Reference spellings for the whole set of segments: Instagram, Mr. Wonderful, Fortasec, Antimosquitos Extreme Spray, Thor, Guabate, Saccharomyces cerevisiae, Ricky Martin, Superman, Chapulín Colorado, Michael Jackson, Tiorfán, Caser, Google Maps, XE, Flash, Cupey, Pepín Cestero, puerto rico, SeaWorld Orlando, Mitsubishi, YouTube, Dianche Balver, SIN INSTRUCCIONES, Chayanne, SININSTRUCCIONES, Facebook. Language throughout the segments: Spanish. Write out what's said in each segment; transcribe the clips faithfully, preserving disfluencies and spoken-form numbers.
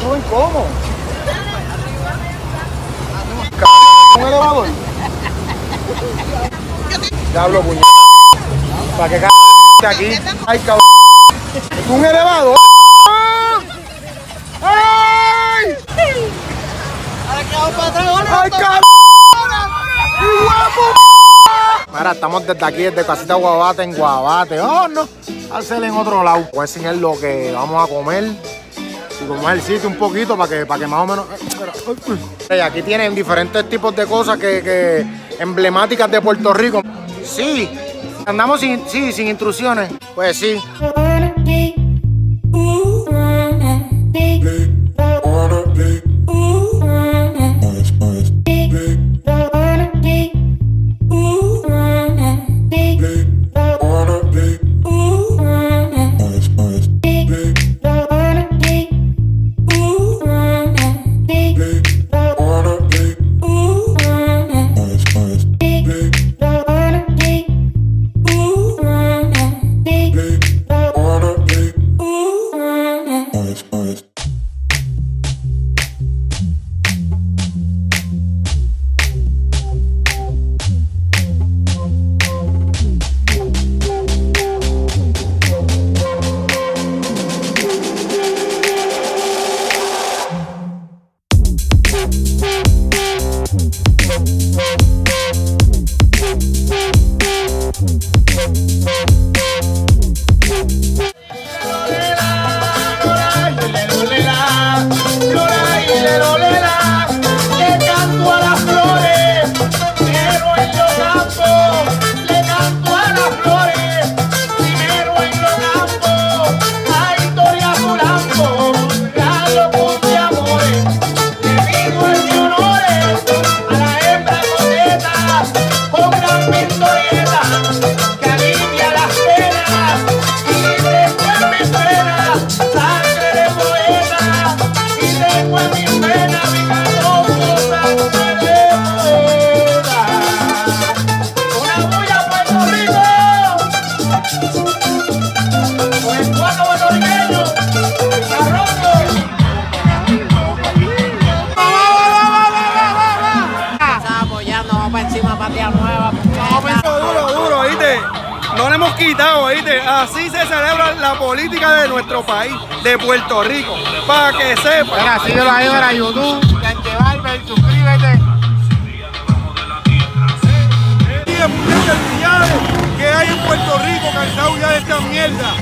suben cómo? ¿Un elevador? Diablo, puñeta. ¿Para qué cabrón está aquí? Ay, cabrón. ¿Un elevador? ¡Ay! ¡Ay, cabrón! Mira, estamos desde aquí, desde Casita Guabate en Guabate. ¡Oh, no! Hacerle en otro lado. Voy a enseñar lo que vamos a comer. Y comer el sitio un poquito para que, para que más o menos... Y aquí tienen diferentes tipos de cosas que, que emblemáticas de Puerto Rico. Sí, andamos sin, sí, sin intrusiones. Pues sí. Así se celebra la política de nuestro país, de Puerto Rico, para que sepa. Mira, síguelo ahí para YouTube, Dianche Balver, suscríbete. Y el villano que hay en Puerto Rico, cansado ya de esta mierda.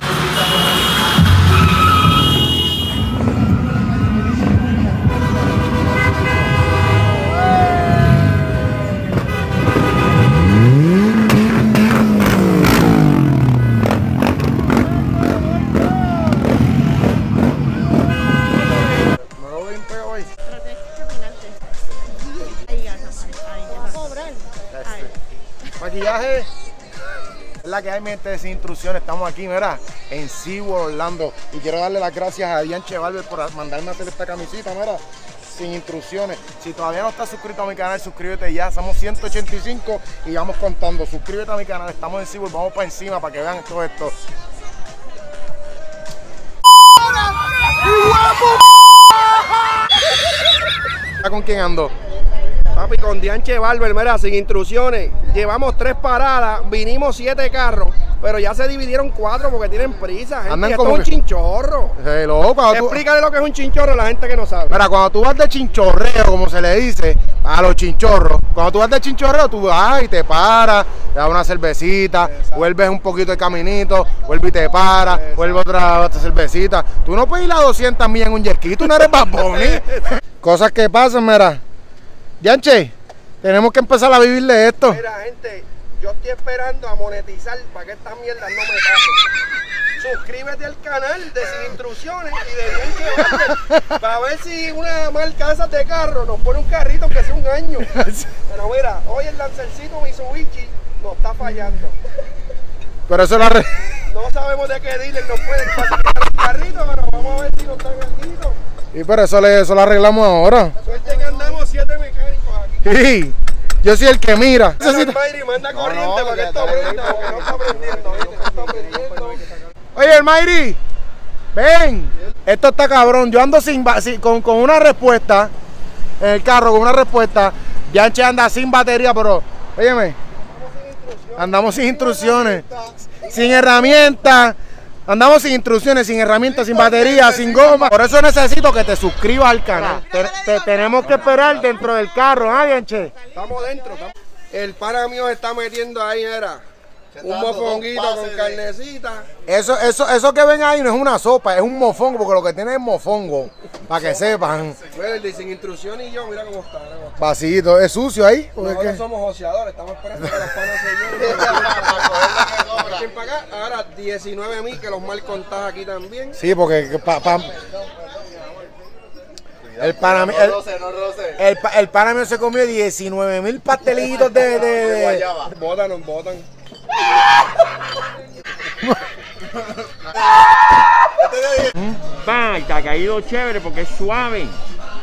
Maquillaje es la que hay, mente sin instrucciones. Estamos aquí, mira, en SeaWorld Orlando. Y quiero darle las gracias a Dianche Balver por mandarme a hacer esta camisita, mira, sin instrucciones. Si todavía no estás suscrito a mi canal, suscríbete ya. Somos ciento ochenta y cinco y vamos contando. Suscríbete a mi canal, estamos en SeaWorld. Vamos para encima para que vean todo esto. ¿Con quién ando? Papi, con Dianche Balver, mira, sin intrusiones. Llevamos tres paradas, vinimos siete carros, pero ya se dividieron cuatro porque tienen prisa, gente. Andan, y esto como es un que... chinchorro. Hello, explícale tú... lo que es un chinchorro a la gente que no sabe. Mira, cuando tú vas de chinchorreo, como se le dice a los chinchorros, cuando tú vas de chinchorreo, tú vas y te paras, te das una cervecita. Exacto. Vuelves un poquito el caminito, vuelves y te paras. Exacto. Vuelves otra, otra cervecito. Tú no puedes ir a doscientas millas en un jet ski, tú no eres Bad Bunny. Cosas que pasan, mira. Dianche, tenemos que empezar a vivir de esto. Mira, gente, yo estoy esperando a monetizar para que estas mierdas no me pasen. Suscríbete al canal de Sin Instrucciones y de Dianche Balver para ver si una marca de esas de carro nos pone un carrito que hace un año. Pero mira, hoy el lancercito Mitsubishi nos está fallando. Pero eso la re... No sabemos de qué dealer nos pueden pasar el carrito, pero vamos a ver si nos dan carrito. Y pero eso, le, eso lo arreglamos ahora. Suerte que andamos siete mecánicos aquí. Sí, yo soy el que mira. Pero el Mayri manda corriente, no, no, para que esto aprenda, porque no está aprendiendo, ¿viste? No está aprendiendo. Oye, el Mayri, ven. Esto está cabrón. Yo ando sin, sin con, con una respuesta. En el carro con una respuesta. Dianche anda sin batería, pero. Óyeme. Andamos sin instrucciones. Sin herramientas. Andamos sin instrucciones, sin herramientas, sin batería, sin goma. Por eso necesito que te suscribas al canal. Te, te tenemos que esperar dentro del carro, ¿ah, Dianche? Estamos dentro. El pana mío se está metiendo ahí, era. Un mofonguito con carnecita. Eso, eso, eso que ven ahí no es una sopa, es un mofongo, porque lo que tiene es mofongo. Para que sepan. Verde, sin instrucciones y yo, mira cómo está. Pasito, ¿es sucio ahí? Nosotros somos oceadores, estamos esperando que las panas se acá, ahora diecinueve mil que los mal contados aquí también. Sí, porque pa, pa, el panamí el, el, el panamí se comió diecinueve mil pastelitos de, de, de guayaba. Botan, botan. Pan, te ha caído chévere porque es suave,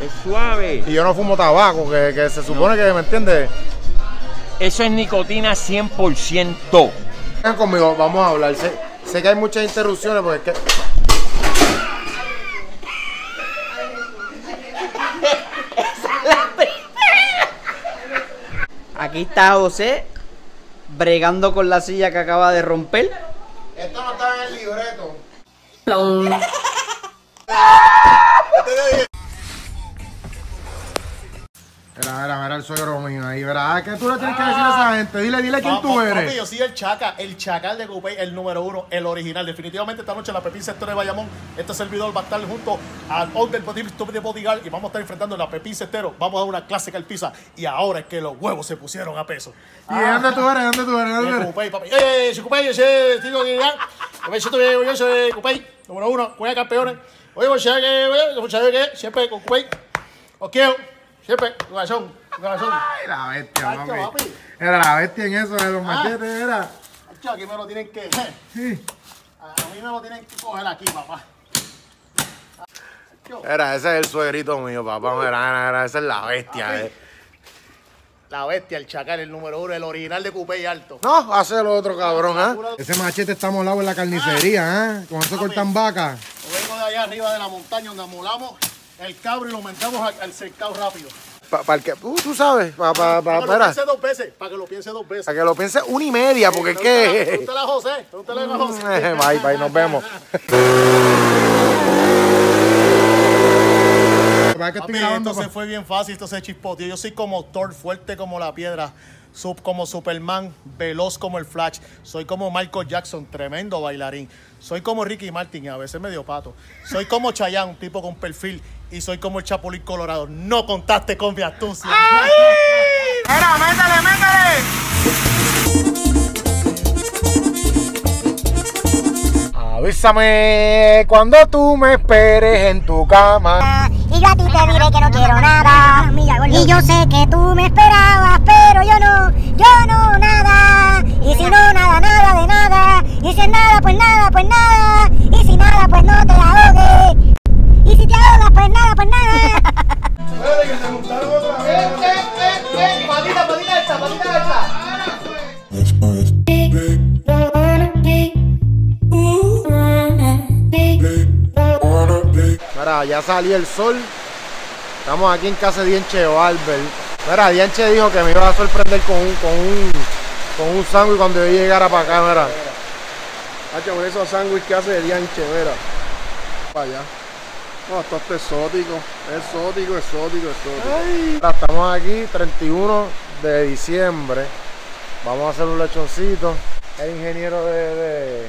es suave. Y yo no fumo tabaco, que, que se supone no. que, ¿me entiendes? Eso es nicotina cien por ciento. Conmigo, vamos a hablar. Sé, sé que hay muchas interrupciones porque es que. Aquí está José bregando con la silla que acaba de romper. Esto no está en el libreto. Plum. Mira, mira, mira el suegro mío ahí, verá. ¿Qué tú le tienes que decir a esa gente? Dile, dile quién tú eres. Papi, yo soy el Chaca, el Chacal de Cupey, el número uno, el original. Definitivamente esta noche en la Pepín Cestero de Bayamón, este servidor va a estar junto al Older de Bodyguard y vamos a estar enfrentando a la Pepín Cestero. Vamos a dar una clásica alpiza y ahora es que los huevos se pusieron a peso. ¿Y dónde tú eres? ¿Dónde tú eres? De Cupey, papi. ¡Eh, soy Cupey, ese tío que ya! Yo soy Cupey, número uno, cuida campeones. Oye, muchachos, muchachos, que siempre con Cupey. Os quiero. Siempre, corazón, corazón. Ay, la bestia, Chacho, papi. papi. Era la bestia en eso de los ah. machetes, era. Chacho, aquí me lo tienen que... Sí. A mí me lo tienen que coger aquí, papá. Chacho. Era, ese es el suegrito mío, papá. Era, era, esa es la bestia, eh. La bestia, el Chacal, el número uno, el original de Cupey y alto. No, hace lo otro, cabrón, ¿ah? ¿eh? Ese machete está molado en la carnicería, ¿eh? Con eso papi, cortan vacas. Yo vengo de allá arriba de la montaña donde amolamos el cabro y lo aumentamos al, al cercado rápido. Para pa, que uh, tú sabes, para pa, pa, pa, pa, que lo piense dos veces, para que lo piense dos veces. Para que lo piense una y media, porque es que. Pregúntale a José, pregúntale a José. Bye, bye, nos vemos. Papi, esto se fue bien fácil, esto se chispoteó. Yo soy como Thor, fuerte como la piedra, sub como Superman, veloz como el Flash. Soy como Michael Jackson, tremendo bailarín. Soy como Ricky Martin, a veces medio pato. Soy como Chayanne, un tipo con perfil. Y soy como el Chapulín Colorado. No contaste con mi astucia. ¡Ay! ¡Mira, métale, métale! Avísame cuando tú me esperes en tu cama. Y yo a ti te diré que no quiero nada. Y yo sé que tú me esperabas, pero yo no, yo no nada. Y si no, nada, nada de nada. Y si es nada, pues nada, pues nada. Y si nada, pues no te ahogues. Y si te ahogas, pues nada, pues nada. Espérate que se montaron otra vez. Eh, eh, eh, eh. Patita, patita esta, patita esta. Mira, ya salió el sol. Estamos aquí en casa de Dianche Balver. Mira, Dianche dijo que me iba a sorprender con un, con un, con un sándwich cuando yo llegara para acá, mira. Hacho, con esos sándwiches que hace Dianche, mira. Para allá. No, esto está exótico, exótico, exótico, exótico. Ay. Estamos aquí, treinta y uno de diciembre. Vamos a hacer un lechoncito. El ingeniero de... de...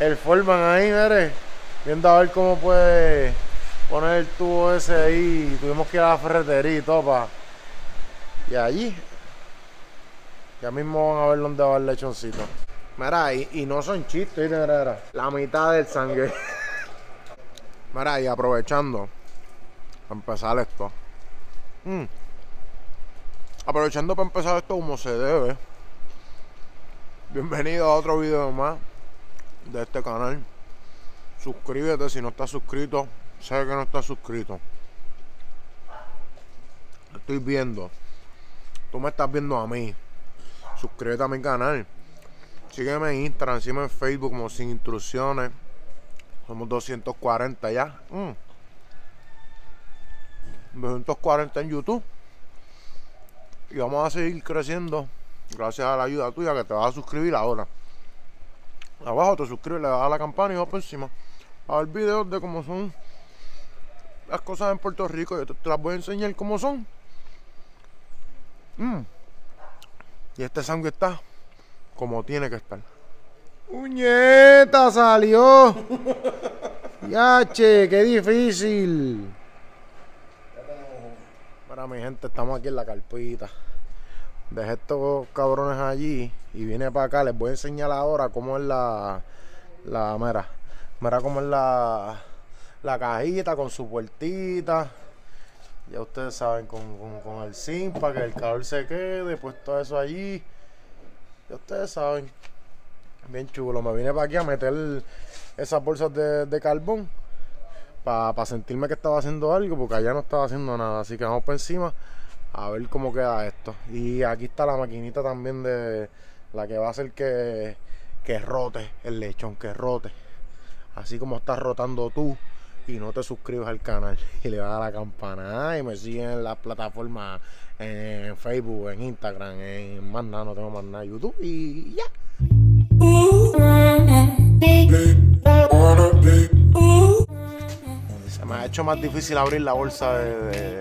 el Foreman ahí, mire. Viendo a ver cómo puede poner el tubo ese ahí. Tuvimos que ir a la ferretería y todo para... Y allí... Ya mismo van a ver dónde va el lechoncito. Mira, y, y no son chistes, mira, mira. La mitad del sangre. Mira, y aprovechando para empezar esto. Mm. Aprovechando para empezar esto como se debe. Bienvenido a otro video más de este canal. Suscríbete si no estás suscrito. Sé que no estás suscrito. Estoy viendo. Tú me estás viendo a mí. Suscríbete a mi canal. Sígueme en Instagram, sígueme en Facebook como Sin Instrucciones. Somos doscientos cuarenta ya. Mm. doscientos cuarenta en YouTube. Y vamos a seguir creciendo gracias a la ayuda tuya, que te vas a suscribir ahora. Abajo te suscribes, le das a la campana y vas por encima a ver videos de cómo son las cosas en Puerto Rico. Yo te, te las voy a enseñar cómo son. Mm. Y este sangre está como tiene que estar. ¡Puñeta! ¡Salió! ¡Yache! ¡Qué difícil! Para mi gente, estamos aquí en la carpita. Dejé estos cabrones allí y vine para acá. Les voy a enseñar ahora cómo es la... la mera. Mira cómo es la... la cajita con su puertita. Ya ustedes saben, con, con, con el zinc para que el calor se quede. Pues todo eso allí. Ya ustedes saben. Bien chulo. Me vine para aquí a meter esas bolsas de, de carbón para pa sentirme que estaba haciendo algo, porque allá no estaba haciendo nada. Así que vamos por encima a ver cómo queda esto. Y aquí está la maquinita también, de la que va a hacer que, que rote el lechón, que rote así como estás rotando tú y no te suscribes al canal y le das a la campana. Y me siguen en las plataformas, en Facebook, en Instagram, en más nada, no tengo más nada, YouTube y ya. Se me ha hecho más difícil abrir la bolsa de, de,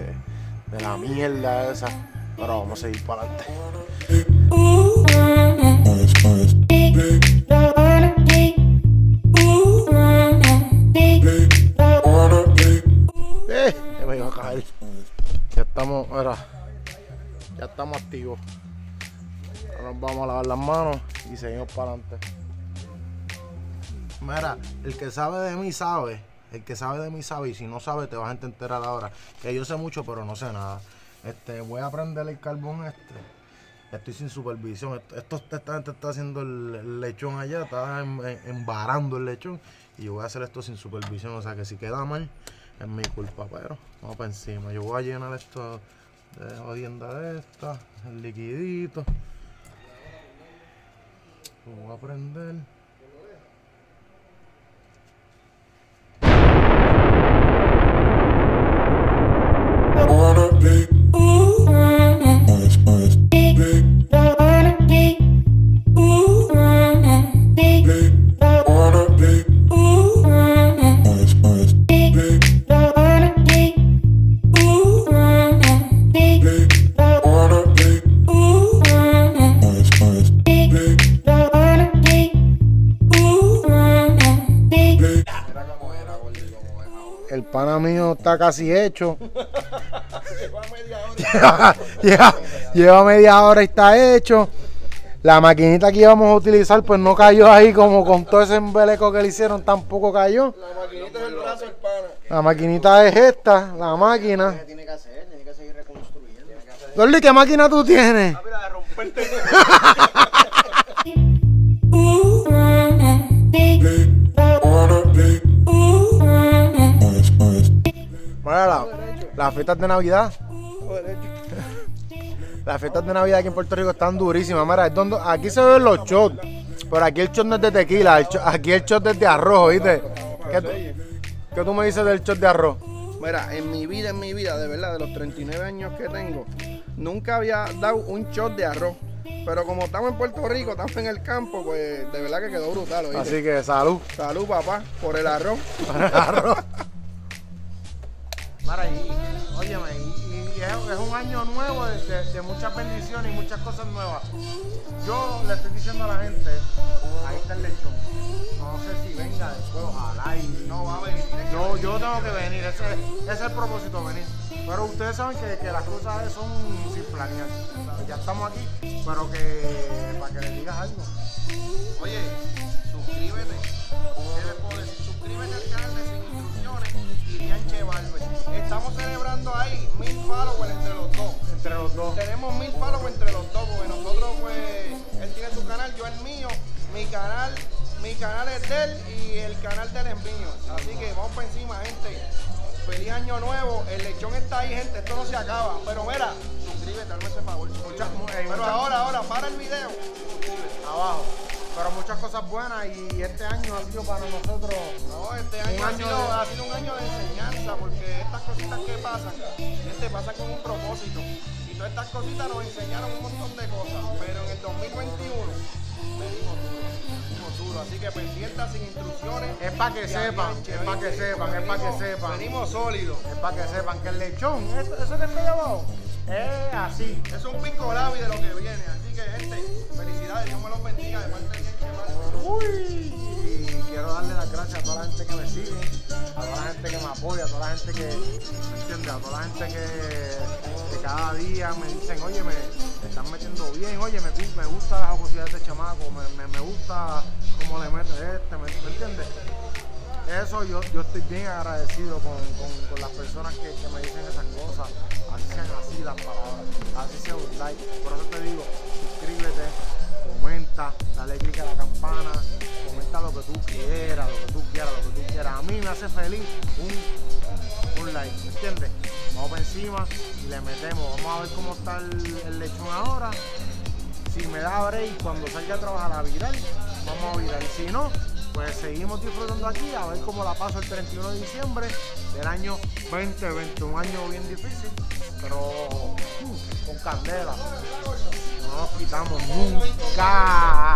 de la mierda esa, pero vamos a seguir para adelante. Eh, me iba a caer. Ya estamos, era, ya estamos activos. Ahora nos vamos a lavar las manos y seguimos para adelante. Mira, el que sabe de mí sabe. El que sabe de mí sabe, y si no sabe te vas a enterar ahora. Que yo sé mucho pero no sé nada. Este, voy a prender el carbón este. Estoy sin supervisión. Esto, esto esta gente está haciendo el, el lechón allá, está embarando el lechón. Y yo voy a hacer esto sin supervisión. O sea que si queda mal, es mi culpa, pero vamos para encima. Yo voy a llenar esto de jodienda de esta, el liquidito. Lo voy a prender. El pana mío está casi hecho. lleva, lleva, lleva media hora y está hecho. La maquinita que íbamos a utilizar pues no cayó ahí, como con todo ese embeleco que le hicieron, tampoco cayó. La maquinita es el brazo del pana. La maquinita es esta, la máquina. ¿Qué tiene que hacer? Tiene que seguir reconstruyendo. Loli, ¿qué máquina tú tienes? Ah, mira, de romperte. Bueno, la, las fiestas de Navidad. Las fiestas de Navidad aquí en Puerto Rico están durísimas. Mira, es donde, aquí se ven los shots. Pero aquí el shot no es de tequila, el shot, aquí el shot es de arroz, ¿viste? ¿Qué, ¿Qué tú me dices del shot de arroz? Mira, en mi vida, en mi vida, de verdad, de los treinta y nueve años que tengo, nunca había dado un shot de arroz. Pero como estamos en Puerto Rico, estamos en el campo, pues de verdad que quedó brutal, ¿oíste? Así que salud. Salud, papá, por el arroz. Por el arroz. Mara, y, óyeme, y, y es, es un año nuevo de, de, de muchas bendiciones y muchas cosas nuevas. Yo le estoy diciendo a la gente, ahí está el lechón. No sé si venga después, ojalá, y no va a venir. Yo, yo tengo que venir, ese, ese es el propósito, venir. Pero ustedes saben que, que las cosas son sin planear. Ya estamos aquí, pero que para que le digas algo. Oye, suscríbete. ¿Qué les puedo decir? Suscríbete al canal de SININSTRUCCIONES y Dianche Balver. Estamos celebrando ahí mil followers entre los dos. Entre los dos. Tenemos mil followers entre los dos, porque nosotros, pues, él tiene su canal, yo el mío, mi canal, mi canal es de él y el canal de él es mío. Así que vamos para encima, gente. Feliz año nuevo, el lechón está ahí, gente, esto no se acaba. Pero mira, suscríbete, hazme ese favor. Muchas, pero ahora, ahora, para el video. Suscríbete. Abajo. pero muchas cosas buenas, y este año ha sido para nosotros... No, este año, año ha, sido, de... ha sido un año de enseñanza, porque estas cositas que pasan, este, pasan con un propósito. Y todas estas cositas nos enseñaron un montón de cosas, pero en el dos mil veintiuno me dijo duro, duro. Así que pendientes sin instrucciones. Es para que sepan, es para que sepan, es para que sepan. Venimos sólidos. Es para que sepan que el lechón, eso, eso que está ahí abajo, es así. Es un pico labi de lo que viene, así que gente, felicidades, Dios me los bendiga, de parte de Dianche Balver. Uy, y quiero darle las gracias a toda la gente que me sigue, a toda la gente que me apoya, a toda la gente que, ¿me entiendes? A toda la gente que, que cada día me dicen, oye, me, me están metiendo bien, oye, me, me gusta la jocosidad de este chamaco, me, me, me gusta cómo le mete este, ¿me, me entiendes? Eso yo, yo estoy bien agradecido con, con, con las personas que, que me dicen esas cosas, así sean así las palabras, así sea un like. Por eso te digo, suscríbete, comenta, dale click a la campana, comenta lo que tú quieras, lo que tú quieras, lo que tú quieras. A mí me hace feliz un, un like, ¿me entiendes? Vamos por encima y le metemos, vamos a ver cómo está el, el lechón ahora. Si me da break, cuando salga a trabajar a virar, vamos a virar, si no, pues seguimos disfrutando aquí, a ver cómo la paso el treinta y uno de diciembre del año veinte veinte, un año bien difícil, pero uh, con candela, no nos quitamos nunca.